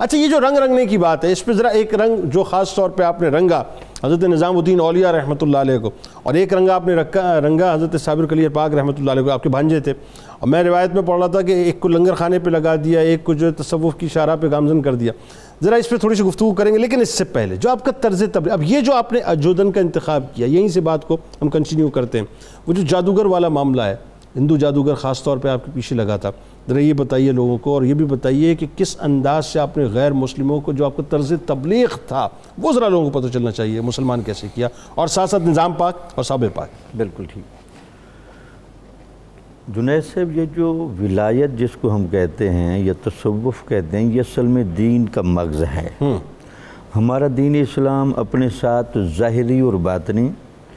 अच्छा, ये जो रंग रंगने की बात है, इस पर ज़रा एक रंग जो ख़ास तौर पे आपने रंगा हज़रत निज़ामुद्दीन औलिया रहमतुल्लाह अलैह को, और एक रंगा आपने रंगा हज़रत साबिर कलियर पाक रहमतुल्लाह अलैह को, आपके भांजे थे। और मैं रिवायत में पढ़ रहा था कि एक को लंगर खाने पे लगा दिया, एक को जो तसव्वुफ़ की शारा पे गामजन कर दिया। ज़रा इस पर थोड़ी सी गुफ्तगू करेंगे, लेकिन इससे पहले जो आपका तर्ज़ तबलीग, अब ये जो आपने अजोदन का इंतखाब किया, यहीं से बात को हम कंटिन्यू करते हैं। वो जो जादूगर वाला मामला है, हिंदू जादूगर ख़ास तौर पर आपके पीछे लगा था, ज़रा ये बताइए लोगों को, और ये भी बताइए कि किस अंदाज से आपने गैर मुस्लिमों को, जो आपका तर्ज़ तबलीग था, वो ज़रा लोगों को पता चलना चाहिए मुसलमान कैसे किया, और साथ साथ निज़ाम पाक और साबिर पाक। बिल्कुल ठीक जुनैद साहब, ये जो विलायत जिसको हम कहते हैं या तसव्वुफ़ कहते हैं, ये असल में दीन का मग़ज़ है। हमारा दीन इस्लाम अपने साथ ज़ाहिरी और बातनी,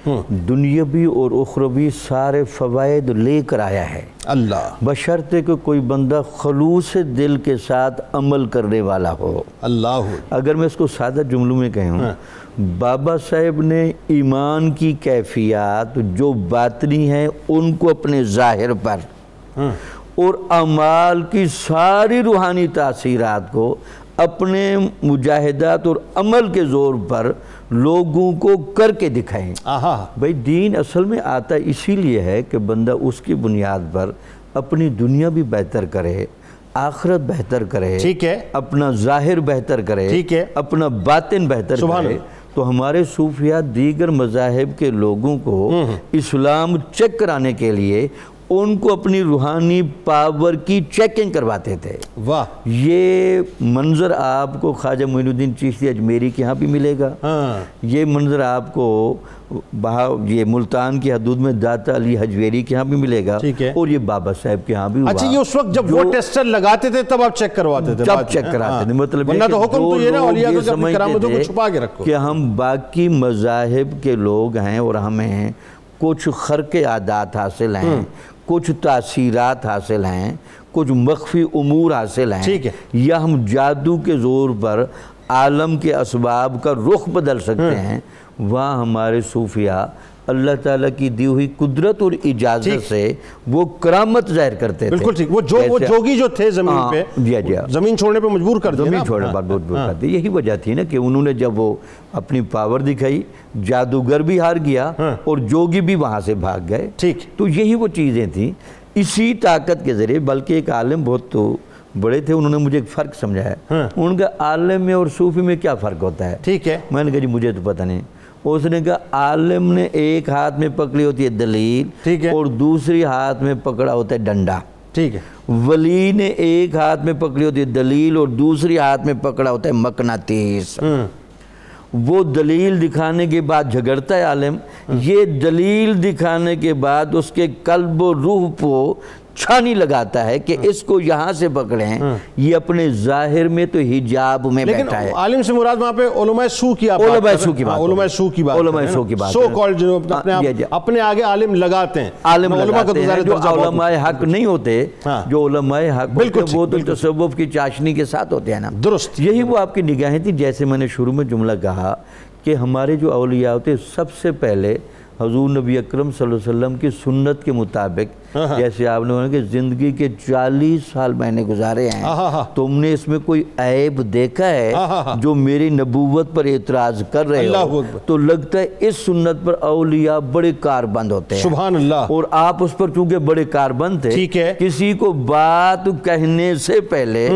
दुनियावी और उखरवी सारे फ़वाइद लेकर आया है, अल्लाह बशर्ते कि कोई बंदा खलूस दिल के साथ अमल करने वाला हो। अल्लाह, अगर मैं इसको सादा जुमलों में कहूँ, बाबा साहब ने ईमान की कैफियत जो बातनी है उनको अपने ज़ाहिर पर, और अमाल की सारी रूहानी तासीरात को अपने मुजाहिदात और अमल के ज़ोर पर लोगों को करके दिखाएं। भाई, दीन असल में आता इसीलिए है कि बंदा उसकी बुनियाद पर अपनी दुनिया भी बेहतर करे, आखिरत बेहतर करे, ठीक है, अपना ज़ाहिर बेहतर करे, ठीक है, अपना बातिन बेहतर करे। तो हमारे सूफिया दीगर मज़ाहिब के लोगों को इस्लाम चेक कराने के लिए उनको अपनी रूहानी पावर की चेकिंग करवाते थे। वाह, ये मंज़र आपको ख्वाजा मोइनुद्दीन चिश्ती अजमेरी के यहाँ भी मिलेगा। ये मंज़र आपको ये मुल्तान की हदूद में दाता अली हजवेरी के यहाँ भी मिलेगा, और ये बाबा साहब के यहाँ भी। अच्छा, ये उस वक्त जब वो टेस्टर लगाते थे तब आप चेक करवाते थे, तब चेक कराते थे। मतलब कि हम बाकी मज़ाहिब के लोग हैं और हमें कुछ खरके आदात हासिल हैं, कुछ तासीरात हासिल हैं, कुछ मख्फी उमूर हासिल हैं, ठीक है, या हम जादू के ज़ोर पर आलम के असबाब का रुख बदल सकते हैं। वहाँ हमारे सूफिया अल्लाह ताला की दी हुई कुदरत और इजाज़त से वो करामत जाहिर करते थे। बिल्कुल ठीक, वो जोगी जो थे ज़मीन पे, जी जी, ज़मीन छोड़ने पे मजबूर कर दिया, ज़मीन छोड़ने पर मजबूर कर दिया। यही वजह थी ना कि उन्होंने जब वो अपनी पावर दिखाई, जादूगर भी हार गया और जोगी भी वहाँ से भाग गए। ठीक, तो यही वो चीज़ें थी, इसी ताकत के ज़रिए। बल्कि एक आलिम बहुत बड़े थे, उन्होंने मुझे एक फ़र्क समझाया। उनका आलिम में और सूफी में क्या फ़र्क होता है? ठीक है, मैंने कहा जी मुझे तो पता नहीं। उसने कहा आलिम ने एक हाथ में पकड़ी होती है दलील, ठीक है, और दूसरी हाथ में पकड़ा होता है डंडा, ठीक है। वली ने एक हाथ में पकड़ी होती है दलील और दूसरी हाथ में पकड़ा होता है मकनातीस। वो दलील दिखाने के बाद झगड़ता है आलिम, ये दलील दिखाने के बाद उसके कल्ब व रूह को छानी लगाता है कि इसको यहाँ से पकड़ें, ये अपने जाहिर में तो हिजाब में बैठा है। आलिम से मुराद वहाँ पे उलमाए सू की बात, अपने आगे आलिम लगाते हैं, आलिम लगाते हैं जो उलमाए हक नहीं होते, जो उलमाए हक होते वो तो तसव्वुफ की चाशनी के साथ होते हैं ना। दुरुस्त, यही वो आपकी निगाहें थी। जैसे मैंने शुरू में जुमला कहा कि हमारे जो औलिया होते सबसे पहले हुज़ूर नबी अकरम सल्लल्लाहु अलैहि वसल्लम की सुन्नत के मुताबिक, जैसे आपने कहा कि ज़िंदगी के 40 साल मैंने गुजारे हैं, तुमने इसमें कोई ऐब देखा है जो मेरी नबूवत पर एतराज़ कर रहे हो? तो लगता है इस सुन्नत पर औलिया बड़े कारबंद होते हैं। सुभान अल्लाह। और आप उस पर चूँकि बड़े कारबंद थे, ठीक है, किसी को बात कहने से पहले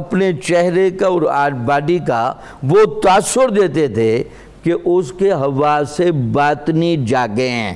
अपने चेहरे का और बॉडी का वो तासुर देते थे कि उसके हवा से बातनी जागे हैं।